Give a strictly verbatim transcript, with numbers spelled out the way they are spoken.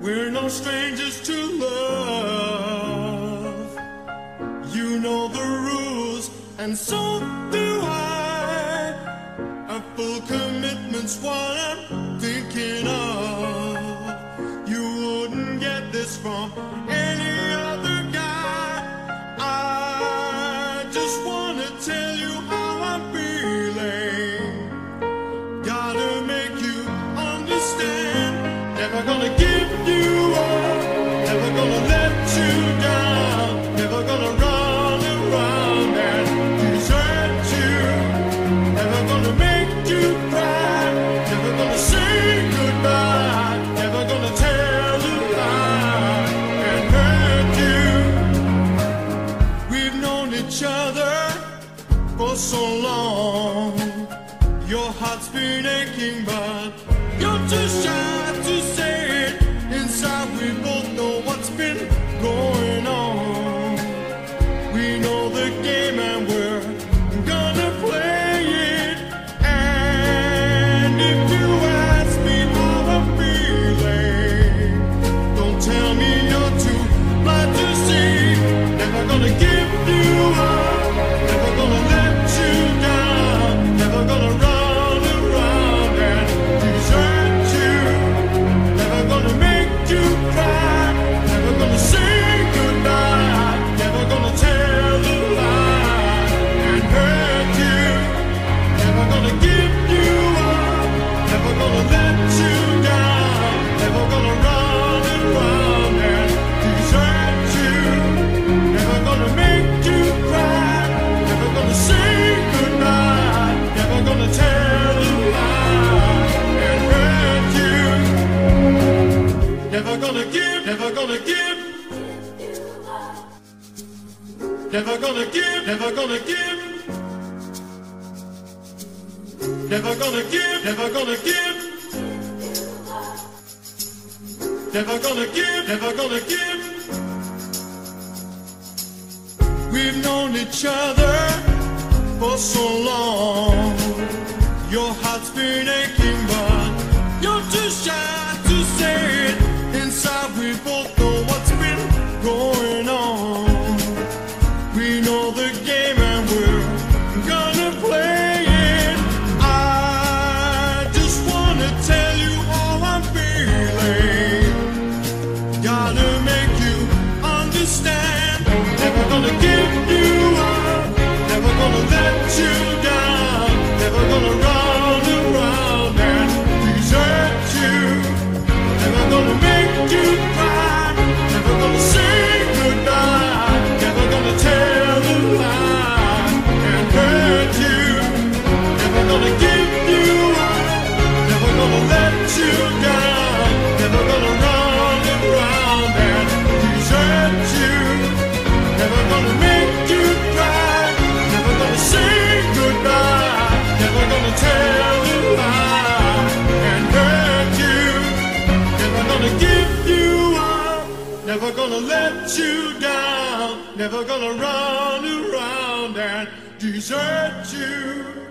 We're no strangers to love. You know the rules, and so do I. A full commitment's what I'm thinking of. You wouldn't get this from any other guy. I just wanna tell you how I'm feeling. Gotta make you understand. Never gonna give. Never gonna let you down. Never gonna run around and desert you. Never gonna make you cry. Never gonna say goodbye. Never gonna tell a lie and hurt you. We've known each other for so long. Your heart's been aching, but you're too shy to say it. Inside we both know going on. We know the game and we're gonna play it. And if you ask me how I'm feeling, don't tell me you're too blind to see. Never gonna give you up. Never gonna let you down. Never gonna run around and desert you. Never gonna make you cry. Never gonna give. Never gonna give. Never gonna give. Never gonna give. Never gonna give. Never gonna give. Never gonna give. We've known each other for so long. Your heart's been aching, but you're too shy to say it. Inside we both know what's been going on. We know the game and we're gonna play it. I just wanna tell you how I'm feeling. Gotta make you understand. Never gonna give you up. Never gonna let you down. Never gonna run around and desert you. Never gonna make you cry, never gonna say goodbye, never gonna tell a lie and hurt you, never gonna give you up, never gonna let you down, never gonna run around and desert you, never gonna make you cry, never gonna say goodbye, never gonna tell a lie and hurt you, never gonna give. Never gonna let you down, never gonna run around and desert you.